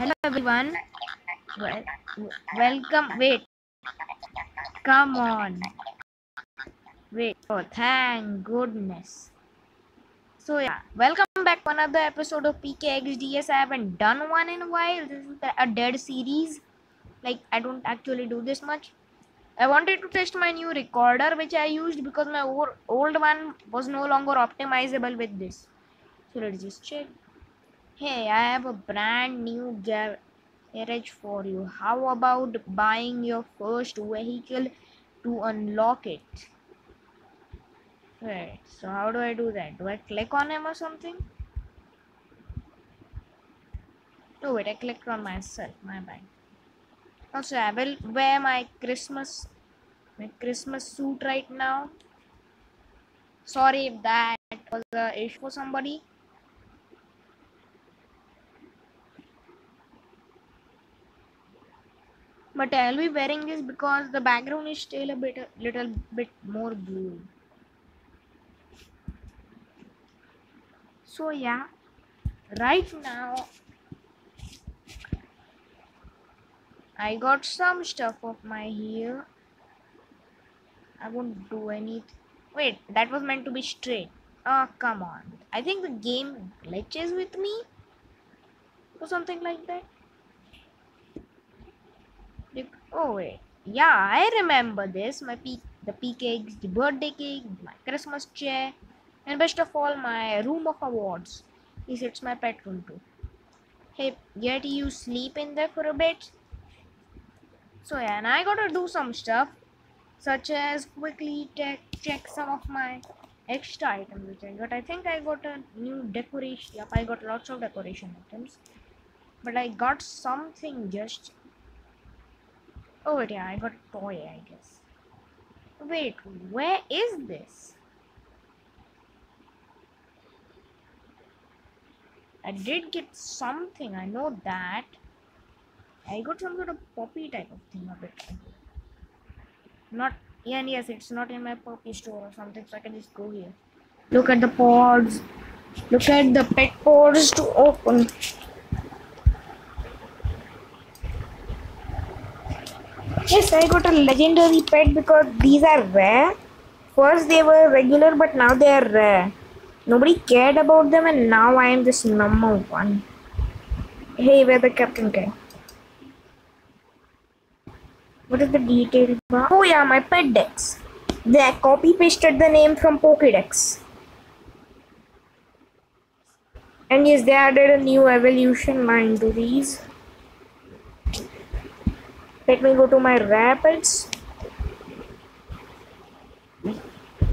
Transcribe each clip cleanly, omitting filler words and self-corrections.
Hello everyone. Welcome. Wait. Come on. Wait. Oh, thank goodness. So yeah, welcome back to another episode of PKXD. Yes, I haven't done one in a while. This is a dead series. Like, I don't actually do this much. I wanted to test my new recorder which I used because my old one was no longer optimizable with this. So let's just check. Hey, I have a brand new garage for you. How about buying your first vehicle to unlock it? Right, so how do I do that? Do I click on him or something? Oh wait, I clicked on myself, my bad. Also, I will wear my Christmas suit right now. Sorry if that was an issue for somebody. But I'll be wearing this because the background is still a little bit more blue. So yeah, right now I got some stuff off my hair. I won't do anything. Wait, that was meant to be straight. Oh, come on. I think the game glitches with me or something like that. Oh wait. Yeah, I remember this. The PKX, the birthday cake, my Christmas chair, and best of all, my room of awards. Yes, it's my pet room too. Hey, get you sleep in there for a bit. So yeah, and I gotta do some stuff, such as quickly check some of my extra items which I got. I think I got a new decoration. Yep, I got lots of decoration items, but I got something just. Oh wait, yeah, I got a toy, I guess. Wait, where is this? I did get something. I know that. I got some sort of poppy type of thing a bit. Not, yeah, and yes, it's not in my poppy store or something, so I can just go here. Look at the pods. Look at the pet pods to open. Yes, I got a legendary pet because these are rare. First they were regular, but now they are rare. Nobody cared about them, and now I am just number one. Hey, where the captain came. What is the detail bar? Oh yeah, my pet decks. They copy pasted the name from Pokedex. And yes, they added a new evolution line to these. Let me go to my rare pets.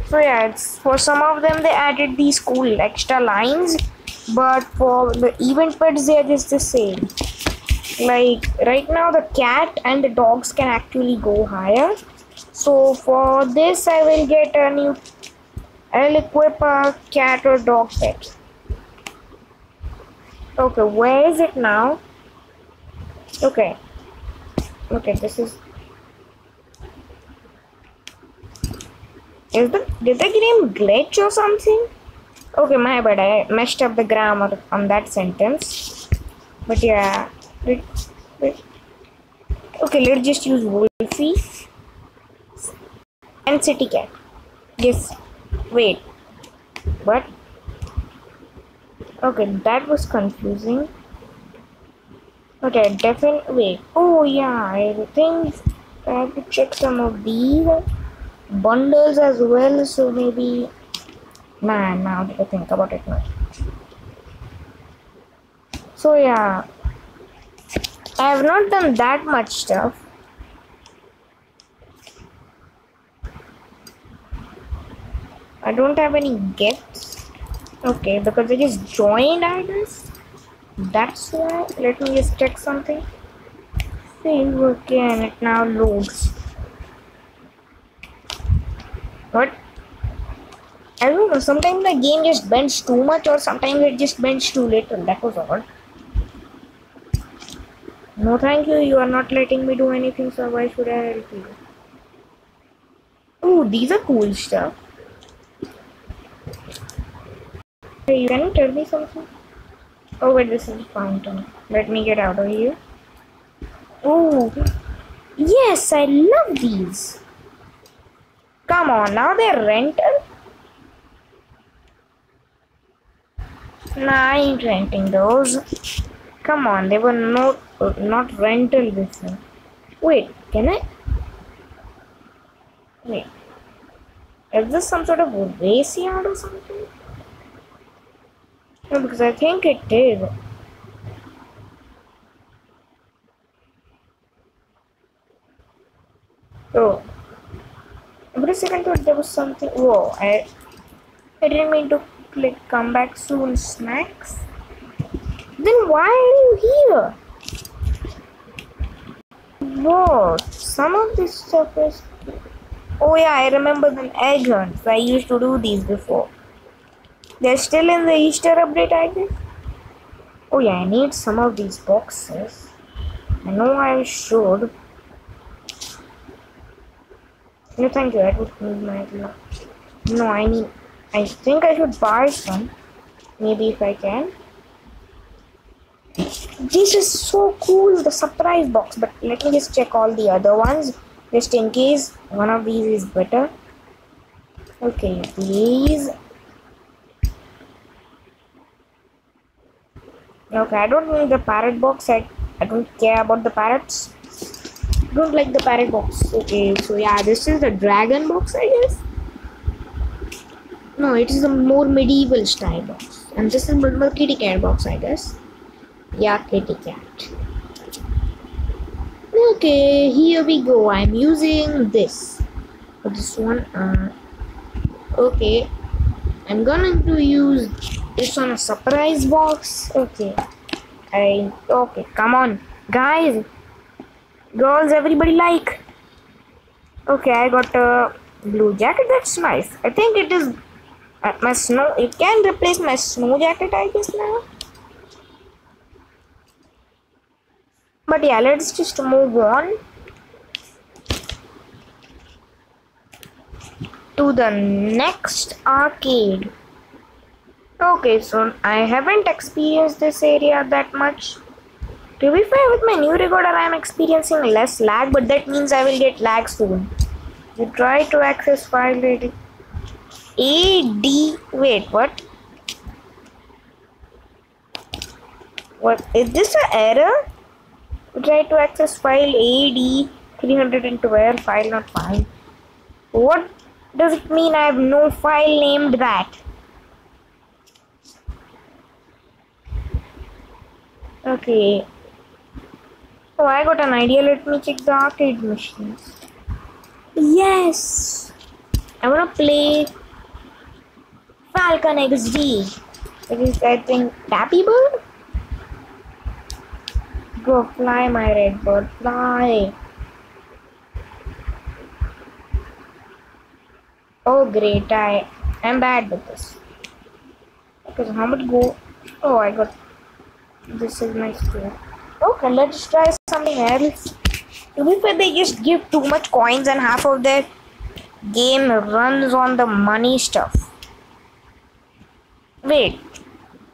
So yeah, for some of them they added these cool extra lines. But for the event pets they are just the same. Like right now the cat and the dogs can actually go higher, so for this I will get a new, I'll equip a cat or dog pet. Okay, where is it now? Okay, this did the game glitch or something? Okay, my bad, I messed up the grammar on that sentence, but yeah. Okay, let's just use Wolfie and City Cat. Yes, wait, what? Okay, that was confusing. Okay, definitely, wait, oh yeah, I think I have to check some of these bundles as well, so maybe, man, now that I think about it now. So yeah, I have not done that much stuff. I don't have any gifts. Okay, because I just joined, I guess. That's why. Let me just check something. Save, okay, and it now loads. What? I don't know. Sometimes the game just bends too much, or sometimes it just bends too little. That was all. No thank you, you are not letting me do anything, so why should I help you? Oh, these are cool stuff. Hey, can you tell me something? Oh wait, this is a fountain. Let me get out of here. Oh, yes, I love these. Come on, are they rental? Nah, I ain't renting those. Come on, they were not rental before. Wait, can I? Wait, is this some sort of race yard or something? No, because I think it did. Oh, but a second thought there was something. Whoa, I didn't mean to click come back soon snacks. Then why are you here? Whoa, some of this stuff is... Oh yeah, I remember the egg hunts. I used to do these before. They're still in the Easter update, I guess. Oh yeah, I need some of these boxes. I know I should. No, thank you. I would need my luck. No, I need... I think I should buy some. Maybe if I can. This is so cool, the surprise box, but let me just check all the other ones just in case one of these is better. Okay, these. Okay, I don't need the parrot box. I don't care about the parrots. I don't like the parrot box. Okay, so yeah, this is the dragon box, I guess. No, it is a more medieval style box. And this is the kitty cat box, I guess. Yeah, kitty cat. Okay, here we go. I'm using this for this one. Okay, I'm going to use this on a surprise box. Okay, okay, come on, guys, girls, everybody like. Okay, I got a blue jacket. That's nice. I think it is my snow. It can replace my snow jacket, I guess now. But yeah, let's just move on to the next arcade. Okay, so I haven't experienced this area that much. To be fair, with my new recorder, I am experiencing less lag, but that means I will get lag soon. You try to access file AD. Wait, what? What? Is this an error? Try to access file AD312 file not found. What does it mean? I have no file named that. Okay. Oh, I got an idea. Let me check the arcade machines. Yes, I wanna play Falcon XD. It is, I think, Tappy Bird. Go fly, my red bird, fly. Oh great, I am bad with this. Because how much go? Oh, I got, this is my skill. Okay, let's try something else. To be fair, they just give too much coins and half of their game runs on the money stuff. Wait.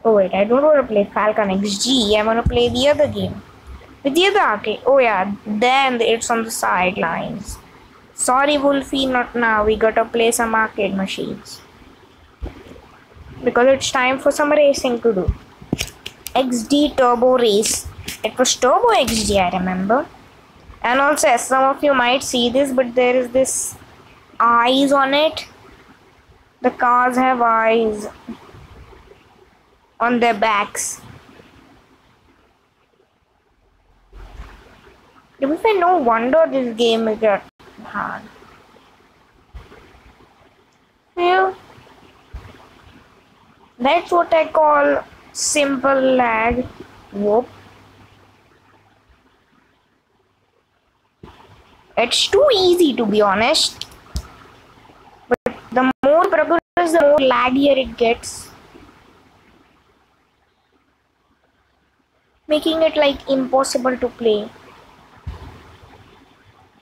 Oh wait, I don't want to play Falcon XG. I want to play the other game. With the other arcade. Oh yeah, then it's on the sidelines. Sorry Wolfie, not now. We gotta play some arcade machines. Because it's time for some racing to do. XD Turbo Race. It was Turbo XD, I remember. And also, as some of you might see this, but there is this eyes on it. The cars have eyes on their backs. If I no wonder this game is that hard. Yeah. That's what I call simple lag. Whoop. It's too easy, to be honest. But the more progress, the more laggier it gets. Making it like impossible to play.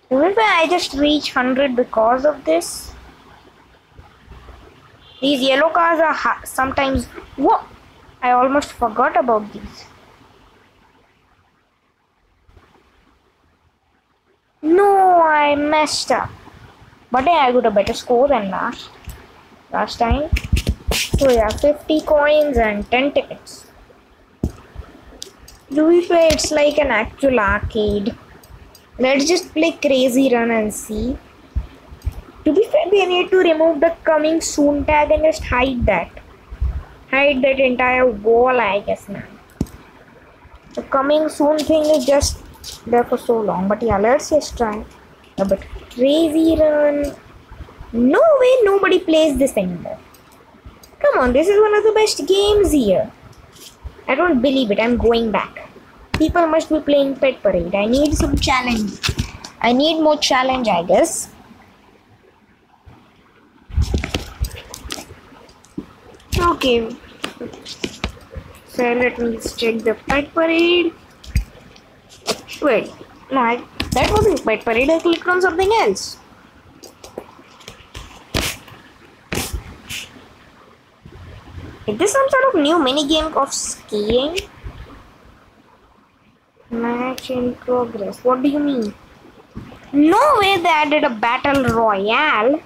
Remember, I just reached 100 because of this. These yellow cars are sometimes. Whoa! I almost forgot about these. No, I messed up. But yeah, I got a better score than last time. So yeah, 50 coins and 10 tickets. Do we play? It's like an actual arcade. Let's just play Crazy Run and see. To be fair, we need to remove the coming soon tag and just hide that. Hide that entire wall, I guess, man. The coming soon thing is just there for so long. But yeah, let's just try a bit. Crazy Run. No way nobody plays this anymore. Come on, this is one of the best games here. I don't believe it. I'm going back. People must be playing Pet Parade. I need some challenge. I need more challenge, I guess. Okay, so let me check the Pet Parade. Wait, no, that wasn't Pet Parade. I clicked on something else. Is this some sort of new minigame of skiing? Match in progress. What do you mean? No way they added a battle royale.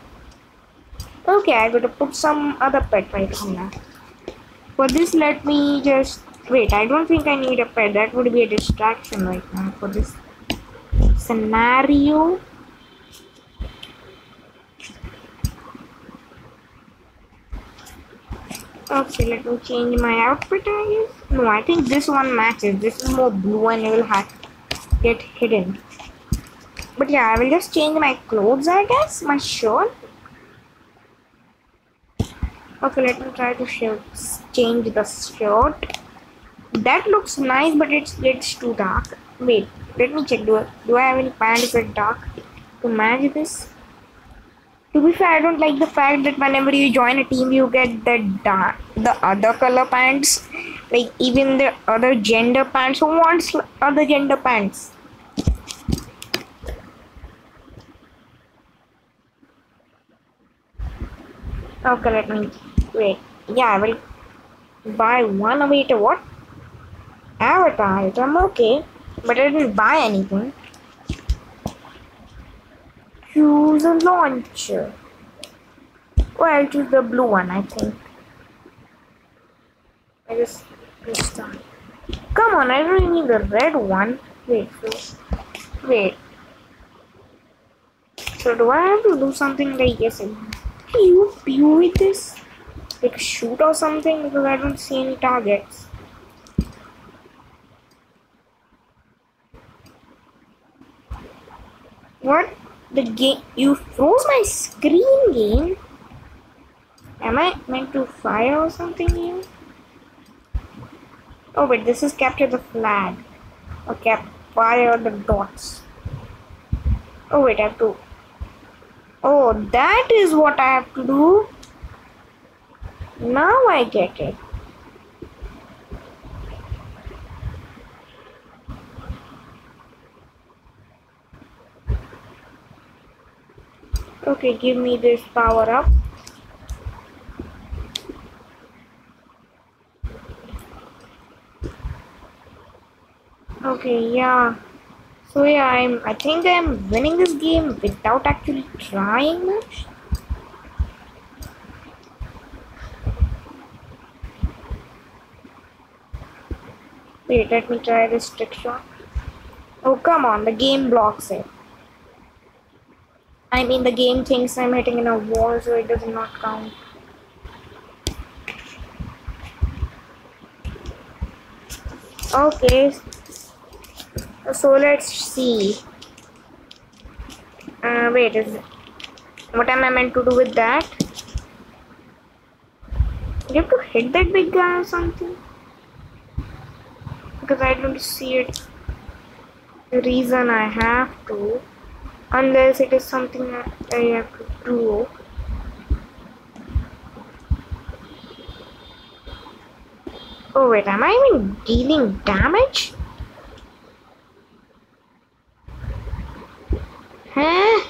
Okay, I gotta put some other pet right now. For this, let me just wait. I don't think I need a pet. That would be a distraction right now for this scenario. Okay, let me change my outfit, I guess. No, I think this one matches. This is more blue and it will get hidden. But yeah, I will just change my clothes, I guess. My shirt. Okay, let me try to change the shirt. That looks nice, but it's too dark. Wait, let me check. Do I have any pants that are dark to match this? To be fair, I don't like the fact that whenever you join a team, you get the other color pants. Like even the other gender pants. Who wants other gender pants? Okay, let me wait. Yeah, I will buy one away to what? Avatar item, okay. But I didn't buy anything. Choose a launcher. Oh, I'll choose the blue one, I think. I just missed on. Come on, I don't need the red one. Wait. So do I have to do something like yes? You pew with this, like shoot or something, because I don't see any targets. What the game? You froze my screen, game. Am I meant to fire or something here? Oh, but this is capture the flag. Okay, fire the dots. Oh wait, I have to. Oh, that is what I have to do. Now I get it. Okay, give me this power up. Okay, yeah. So yeah, I think I'm winning this game without actually trying much. Wait, let me try this trick shot. Oh, come on, the game blocks it. I mean, the game thinks I'm hitting in a wall, so it does not count. Okay. So let's see. Wait, what am I meant to do with that? You have to hit that big guy or something? Because I don't see it. The reason I have to, unless it is something that I have to do. Oh wait, am I even dealing damage? Huh?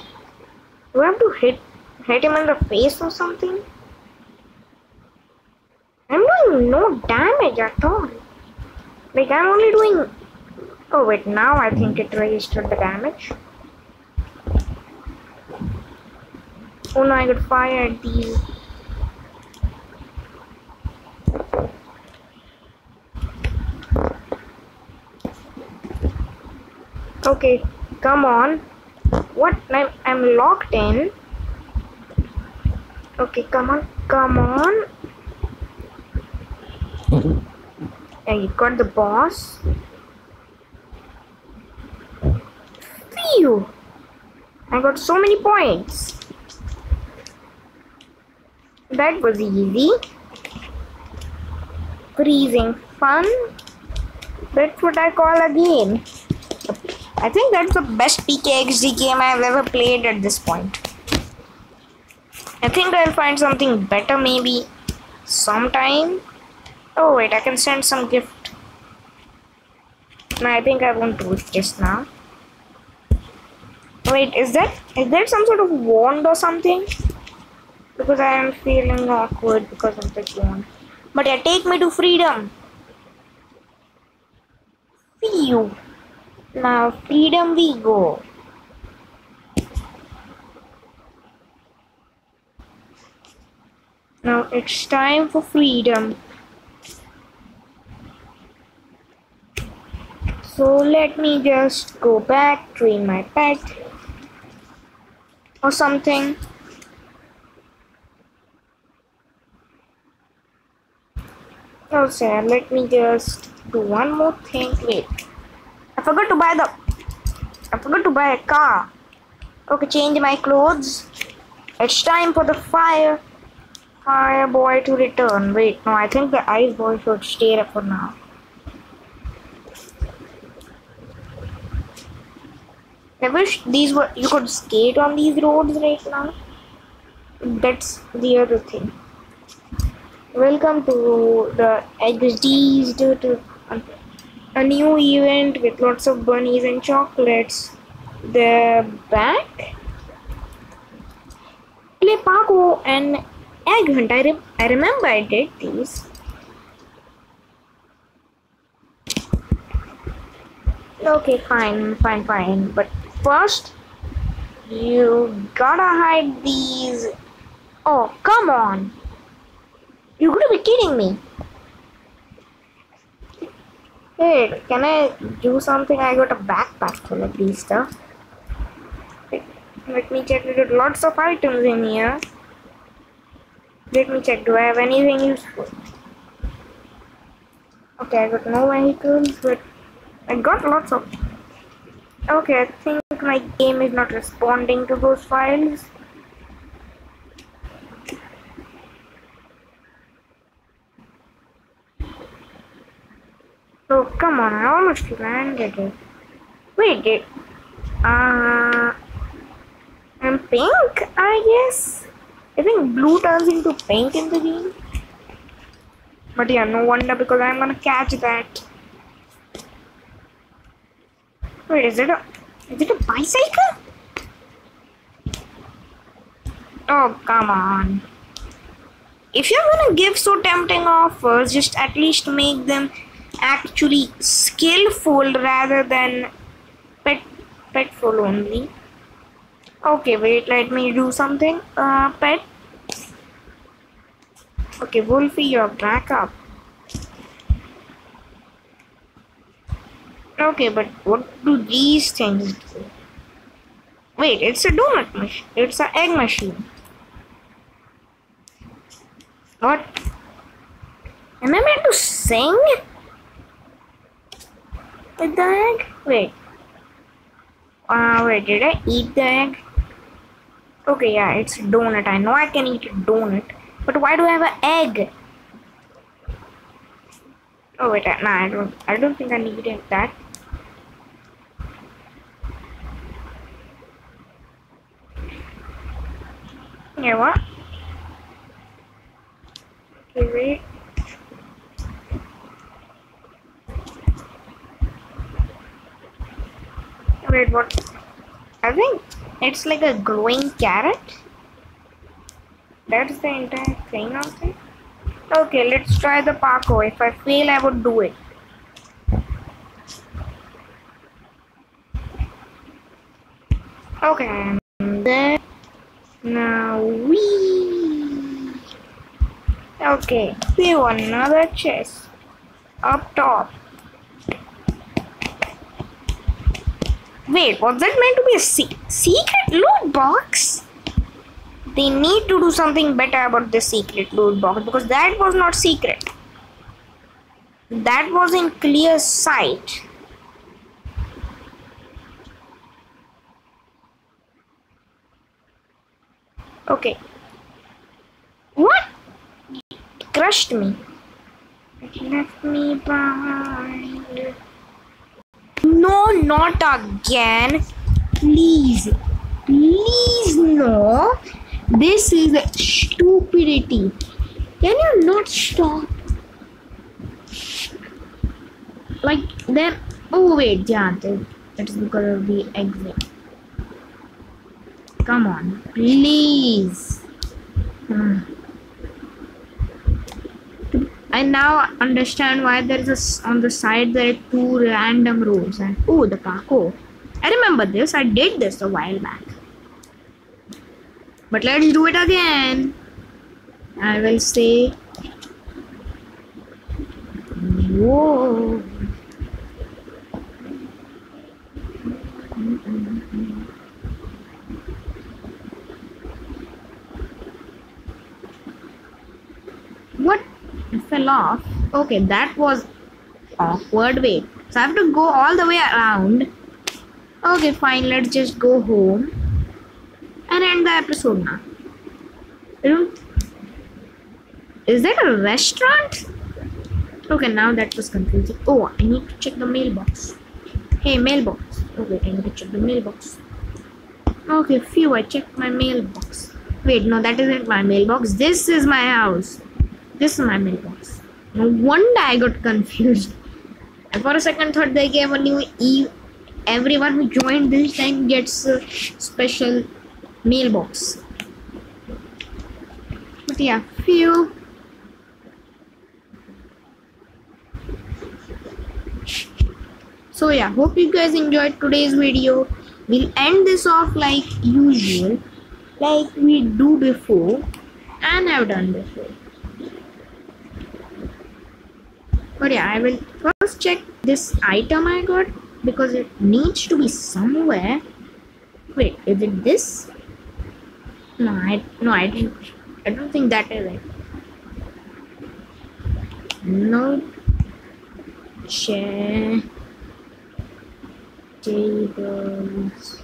Do I have to hit him in the face or something? I'm doing doing no damage at all. Like I'm only doing... Oh wait, now I think it registered the damage. Oh no, I got fire at these. Okay, come on. What? I'm locked in. Okay, come on, come on. And you got the boss. Phew! I got so many points. That was easy. Freezing fun. That's what I call a game. I think that's the best PKXD game I've ever played at this point. I think I'll find something better maybe sometime. Oh wait, I can send some gift. No, I think I won't do it just now. Wait, is there some sort of wand or something? Because I am feeling awkward because of the wand. But yeah, take me to freedom. See you. Now freedom we go. Now it's time for freedom. So let me just go back, train my pet or something. Oh sir, let me just do one more thing. Wait, I forgot to buy a car. Okay, change my clothes. It's time for the fire boy to return. Wait, no, I think the ice boy should stay there for now. I wish these were, you could skate on these roads right now. That's the other thing. Welcome to the XD's due to a new event with lots of bunnies and chocolates. They're back. Play Paco and Egg Hunt. I remember I did these. Okay, fine. But first, you gotta hide these. Oh, come on. You're gonna be kidding me. Hey, can I do something? I got a backpack full of these stuff. Let me check. We got lots of items in here. Let me check. Do I have anything useful? Okay, I got no vehicles, but I got lots of. Okay, I think my game is not responding to those files. Oh, come on, I almost landed it. Wait, I'm pink, I guess? I think blue turns into pink in the game. But yeah, no wonder, because I'm gonna catch that. Wait, is it a bicycle? Oh, come on. If you're gonna give so tempting offers, just at least make them actually skillful rather than petful only. Okay, wait, let me do something. Pet. Okay, Wolfie, you're back up. Okay, but what do these things do? Wait, it's a donut machine. It's an egg machine. What? Am I meant to sing with the egg? Wait. Wait, did I eat the egg? Okay, yeah, it's a donut. I know I can eat a donut. But why do I have an egg? Oh wait, nah, I don't think I needed that. Yeah, what? Okay, wait. Wait, what? I think it's like a glowing carrot. That's the entire thing out there. Okay, let's try the parkour. If I fail, I would do it. Okay, I'm there. Now we. Okay, we want another chest up top. Wait, was that meant to be a secret loot box? They need to do something better about the secret loot box, because that was not secret. That was in clear sight. Okay. What? It crushed me. It left me behind. No, not again. Please. Please, no. This is stupidity. Can you not stop? Like, then. Oh, wait. Yeah, it's because of the exit. Come on, please. I now understand why there is on the side there are two random roads. And oh, the parkour. I remember this. I did this a while back. But let's do it again. I will say, whoa. What? It fell off. Okay, that was awkward. Wait. So I have to go all the way around. Okay, fine. Let's just go home and end the episode now. Is that a restaurant? Okay, now that was confusing. Oh, I need to check the mailbox. Hey, mailbox. Okay, I need to check the mailbox. Okay, phew, I checked my mailbox. Wait, no, that isn't my mailbox. This is my house. This is my mailbox. No wonder I got confused. I for a second thought they gave a new E. Everyone who joined this time gets a special mailbox. But yeah, phew. So yeah, hope you guys enjoyed today's video. We'll end this off like usual. Like we do before. And I've done before. But yeah, I will first check this item I got, because it needs to be somewhere. Wait, is it this? No, I didn't. I don't think that is it. No. Chair. Tables.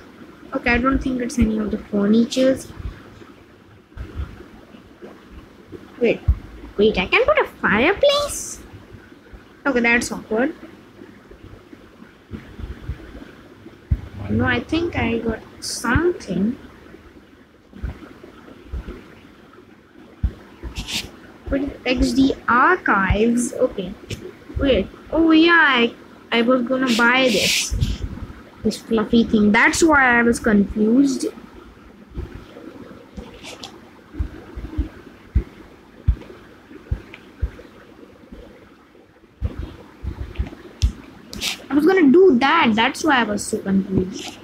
Okay, I don't think it's any of the furnitures. Wait. Wait, I can put a fireplace? Okay, that's awkward. No, I think I got something. With XD archives. Okay. Wait. Oh yeah, I was gonna buy this fluffy thing. That's why I was confused. I was gonna do that. That's why I was so confused.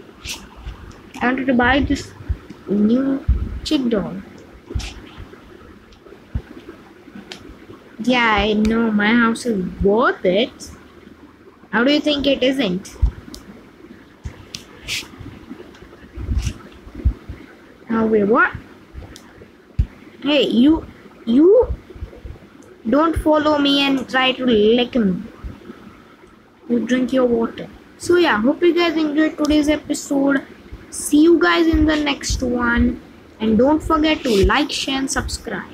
I wanted to buy this new chick doll. Yeah, I know my house is worth it. How do you think it isn't? Oh wait, what? Hey, you don't follow me and try to lick me. You drink your water. So yeah, hope you guys enjoyed today's episode. See you guys in the next one. And don't forget to like, share and subscribe.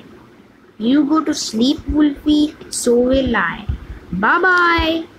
You go to sleep, Wolfie. So will I. Bye-bye.